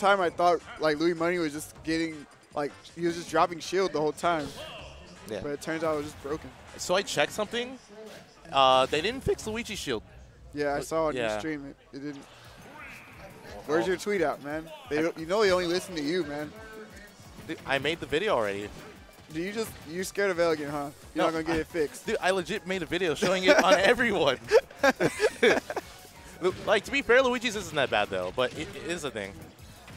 whole time I thought like Louis Money was just getting, like, he was just dropping shield the whole time. Yeah. But it turns out it was just broken. So I checked something. They didn't fix Luigi's shield. Yeah, I saw on your stream. It didn't. Where's your tweet out, man? You know they only listen to you, man. Dude, I made the video already. Do you just, you're scared of Elegant, huh? You're not going to get it fixed. Dude, I legit made a video showing it on everyone. Like, to be fair, Luigi's isn't that bad, though, but it is a thing.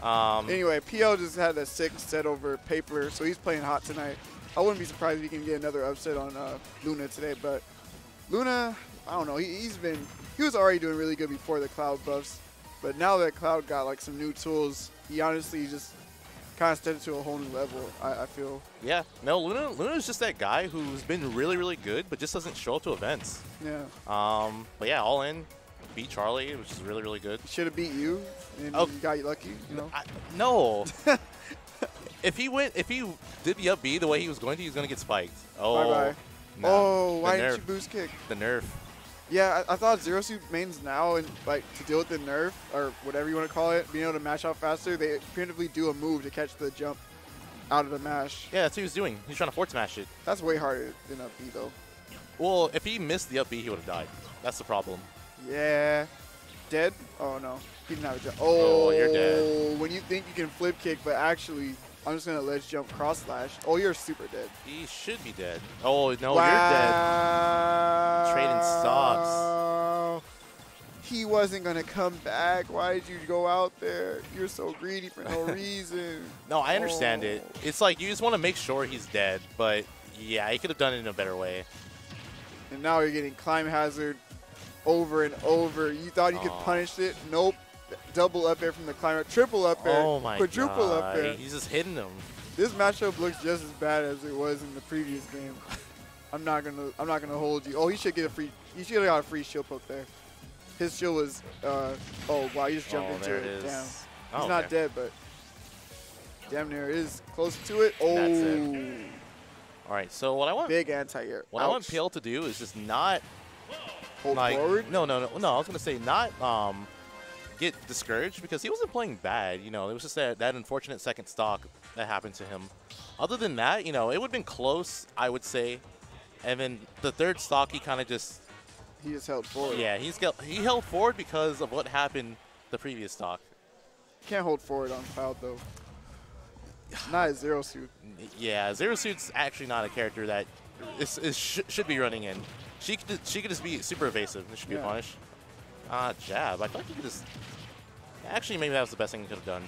Anyway, PL just had a 6 set over Paper, so he's playing hot tonight. I wouldn't be surprised if he can get another upset on Luna today, but Luna, I don't know. He was already doing really good before the Cloud buffs, but now that Cloud got, like, some new tools, he honestly just kind of stepped to a whole new level, I feel. Yeah. No, Luna's just that guy who's been really, really good, but just doesn't show up to events. Yeah. But, yeah, all in. Beat Charlie, which is really, really good. Should have beat you, and you got lucky. You know? No. If he did the up B the way he was going to, he was going to get spiked. Oh. Bye-bye. Nah. Oh, why didn't you boost kick? The nerf. Yeah, I thought Zero Suit mains now, and like to deal with the nerf, or whatever you want to call it, being able to mash out faster, they preemptively do a move to catch the jump out of the mash. Yeah, that's what he was doing. He's trying to force mash it. That's way harder than up B, though. Well, if he missed the up B, he would have died. That's the problem. Yeah. Dead? Oh, no. He didn't have a jump. Oh, you're dead. When you think you can flip kick, but actually, I'm just going to ledge jump cross slash. Oh, you're super dead. He should be dead. Oh, no, wow. You're dead. Trading stocks. He wasn't going to come back. Why did you go out there? You're so greedy for no reason. No, I understand it. It's like you just want to make sure he's dead, but yeah, he could have done it in a better way. And now you're getting Climhazzard over and over. You thought you could punish it. Nope. Double up air from the climber. Triple up air. Oh my quadruple God. Up air. He's just hitting them. This matchup looks just as bad as it was in the previous game. I'm not gonna hold you. Oh, he should get a free. He should have got a free shield poke there. His shield was. Oh wow, he just jumped into it. Damn. He's not dead, but damn near is close to it. Oh. That's it. All right. So what I want. Big anti-air. What I want PL to do is just not. Hold forward? No. I was gonna say not get discouraged because he wasn't playing bad. You know, it was just that unfortunate second stock that happened to him. Other than that, you know, it would have been close, I would say. And then the third stock, he kind of just held forward. Yeah, he held forward because of what happened the previous stock. Can't hold forward on Cloud though. Not a Zero Suit. Yeah, Zero Suit's actually not a character that should be running in. She could just be super evasive. This should be a punish. Ah, jab. I thought you could just... Actually, maybe that was the best thing you could have done.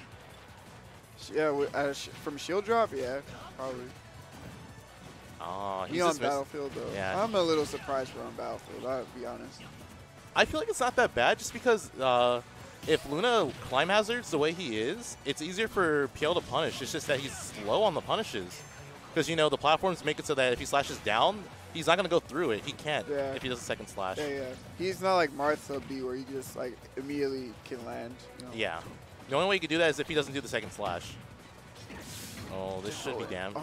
Yeah, from shield drop? Yeah, probably. Oh, he's on Battlefield, though. Yeah. I'm a little surprised we're on Battlefield, I'll be honest. I feel like it's not that bad just because if Luna Climhazzards the way he is, it's easier for PL to punish. It's just that he's slow on the punishes. Because, you know, the platforms make it so that if he slashes down, he's not going to go through it. He can't if he does a second slash. Yeah, yeah. He's not like Martha B where he just like immediately can land. You know? Yeah. The only way he could do that is if he doesn't do the second slash. Oh, this should be damn.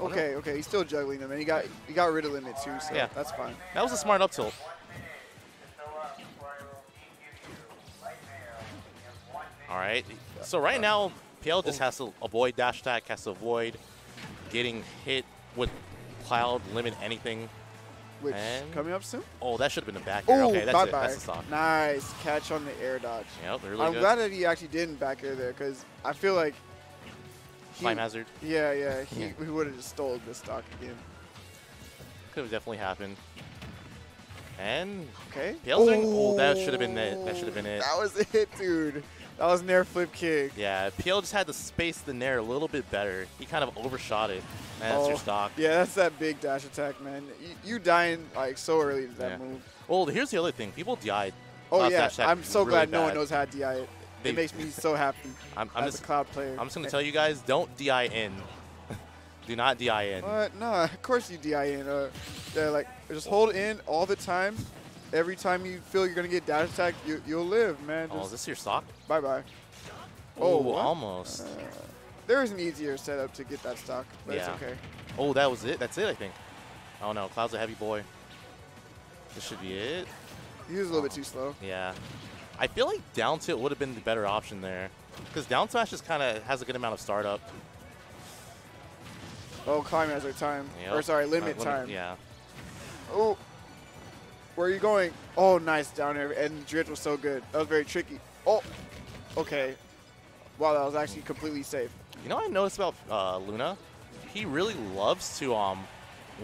Okay. He's still juggling them, and he got rid of limit too, so that's fine. That was a smart up tilt. All right. So right now, PL just has to avoid dash attack, has to avoid getting hit with Cloud limit anything. Which coming up soon? Oh, that should have been a back air. Ooh, okay, that's it. That's the stock. Nice catch on the air dodge. Yep, really I'm glad that he actually didn't back air there because I feel like Climhazzard. Yeah. He would have just stole this stock again. Could have definitely happened. And PL, that should have been it. That should have been it. That was it, dude. That was Nair flip kick. Yeah, PL just had to space the Nair a little bit better. He kind of overshot it. Man, that's your stock. Yeah, that's that big dash attack, man. You dying like so early to that move. Well, here's the other thing. People died. Oh, yeah. I'm so really glad no one knows how to DI it. It makes me so happy as a Cloud player. I'm just going to tell you guys, don't DI in. Do not DI in. No, of course you DI in. Like, just hold in all the time. Every time you feel you're going to get dash attack, you'll live, man. Just is this your stock? Bye-bye. Oh, almost. There is an easier setup to get that stock, but it's okay. Oh, that was it? That's it, I think. Oh, no. Cloud's a heavy boy. This should be it. He was a little bit too slow. Yeah. I feel like down tilt would have been the better option there. Because down smash just kind of has a good amount of startup. Oh, Climhazzard time. Yep. Or sorry, limit time. Yeah. Oh. Where are you going? Oh, nice down air. And drift was so good. That was very tricky. Oh. Okay. Wow, that was actually completely safe. You know what I noticed about Luna? He really loves to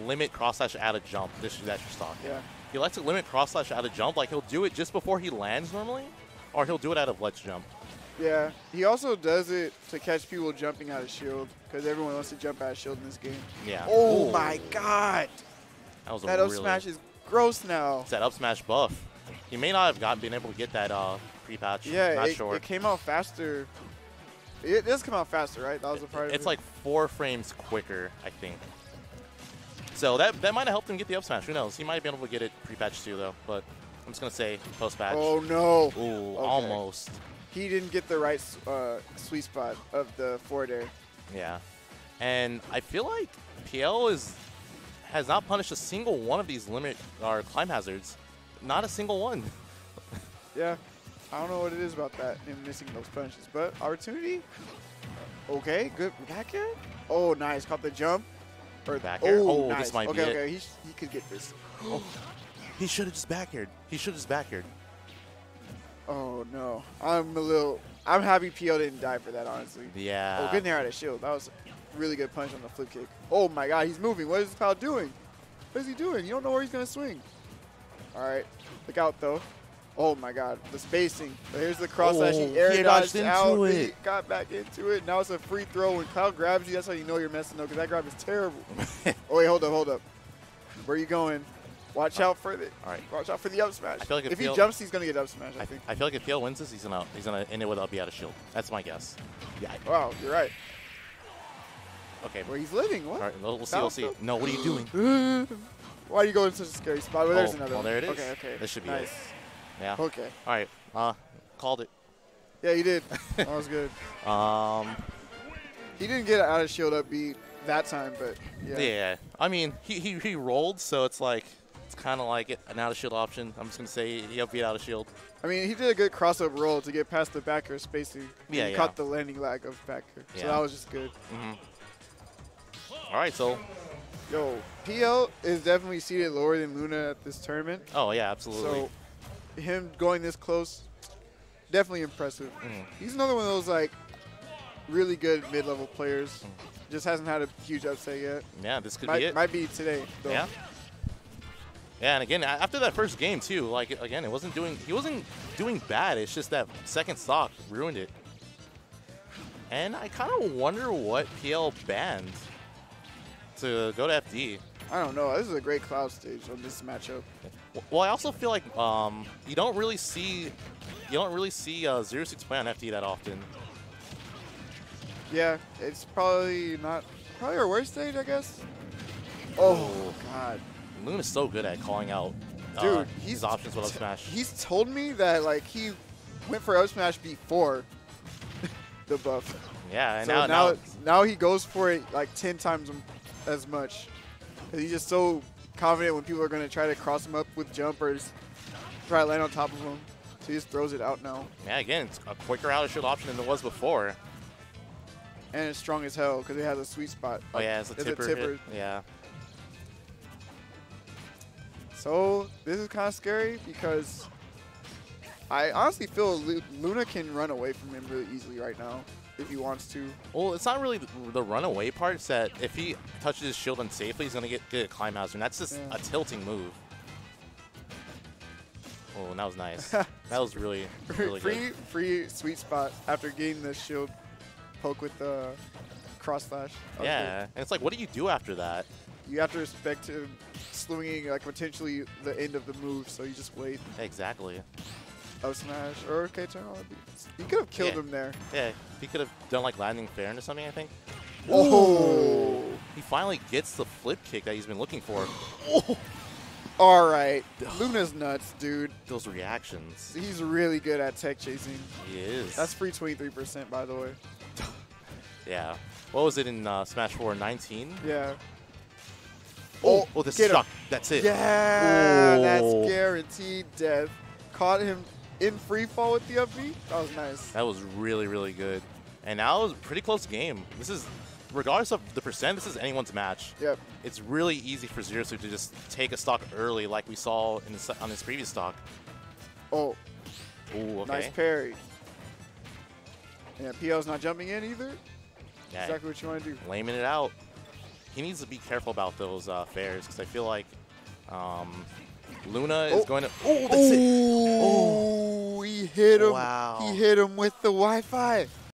limit cross slash out of jump. This is extra stock. Yeah. He likes to limit cross slash out of jump. Like, he'll do it just before he lands normally, or he'll do it out of ledge jump. Yeah. He also does it to catch people jumping out of shield, because everyone wants to jump out of shield in this game. Yeah. Oh, ooh, my God. That was that up smash is gross now. It's that up smash buff. He may not have been able to get that pre-patch. Yeah, not sure. It came out faster. It does come out faster, right? That was the part. It's like 4 frames quicker, I think. So that might have helped him get the up smash. Who knows? He might have been able to get it pre-patch too, though. But I'm just going to say post-patch. Oh, no. Ooh, okay. Almost. He didn't get the right sweet spot of the forward air. Yeah. And I feel like PL has not punished a single one of these limit or Climhazzards. Not a single one. Yeah. I don't know what it is about that, him missing those punches. But opportunity. Okay, good back air. Oh, nice. Caught the jump. Or back air. Oh, nice. This might be it. Okay, he could get this. Oh. He should have just back aired. He should have just back aired. Oh, no. I'm happy PL didn't die for that, honestly. Yeah. Oh, good nair out of shield. That was a really good punch on the flip kick. Oh, my God. He's moving. What is this cloud doing? What is he doing? You don't know where he's going to swing. All right. Look out, though. Oh, my God. The spacing. But here's the cross slash. He air dodged out. He got back into it. Now it's a free throw. When Cloud grabs you, that's how you know you're messing up, because that grab is terrible. Oh, wait. Hold up. Hold up. Where are you going? Watch out for the Watch out for the up smash. I feel like if he jumps, he's going to get up smash, I think. I feel like if PL wins this, he's gonna end it with up B out of shield. That's my guess. Yeah. Wow, you're right. Okay. Where he's living. What? All right. We'll see. We'll see. No, what are you doing? Why are you going to such a scary spot? Well, there's another one. Well, there it is. Okay, okay. This should be nice. Yeah. Okay. All right. Called it. Yeah, you did. That was good. He didn't get out of shield up B that time, but yeah. Yeah. I mean, he rolled, so it's like it's kind of like an out of shield option. I'm just gonna say he up beat out of shield. I mean, he did a good cross up roll to get past the backer spacing. Yeah. He caught the landing lag of backer, so that was just good. All right, so. Yo, PL is definitely seated lower than Luna at this tournament. Oh yeah, absolutely. So, him going this close, definitely impressive. He's another one of those like really good mid-level players. Just hasn't had a huge upset yet. Yeah, this could be it. Might be today, though. Yeah. Yeah, and again, after that first game too, like again, he wasn't doing bad. It's just that second stock ruined it. And I kind of wonder what PL banned to go to FD. I don't know. This is a great cloud stage on this matchup. Well, I also feel like you don't really see Zero Suit play on FD that often. Yeah, it's probably our worst stage, I guess. Oh God, Luna's so good at calling out his options with up smash. He's told me that like he went for up smash before the buff. Yeah, and so now he goes for it like 10 times as much. He's just so confident when people are going to try to cross him up with jumpers, try to land on top of him. So he just throws it out now. Yeah, again, it's a quicker out of shield option than it was before. And it's strong as hell because it has a sweet spot. Oh, yeah, it's a tipper. Yeah. So this is kind of scary because I honestly feel Luna can run away from him really easily right now. If he wants to. Well, it's not really the runaway part. It's that if he touches his shield unsafely, he's going to get a Climhazzard. And that's just a tilting move. Oh, and that was nice. That was really, really good. Free sweet spot after getting the shield poke with the cross slash. Yeah. And it's like, what do you do after that? You have to respect him swinging, like, potentially the end of the move. So you just wait. Exactly. Up smash or okay turn on. He could have killed him there. Yeah, he could have done like landing fairness or something, I think. Oh! He finally gets the flip kick that he's been looking for. Oh! All right, Luna's nuts, dude. Those reactions. He's really good at tech chasing. He is. That's free 23%, by the way. Yeah. What was it in Smash 4? 19? Yeah. Oh! Oh, this sucked. That's it. Yeah, that's guaranteed death. Caught him. in free fall with the FD. That was nice. That was really, really good. And now it was a pretty close game. This is, regardless of the percent, this is anyone's match. Yep. It's really easy for Zero Suit to just take a stock early like we saw in the, on his previous stock. Oh. Ooh, okay. Nice parry. Yeah, PL's not jumping in either. Yeah. Exactly what you want to do. Laming it out. He needs to be careful about those fares because I feel like Luna is going to. Oh, that's it. Oh, he hit him. Wow. He hit him with the Wi-Fi.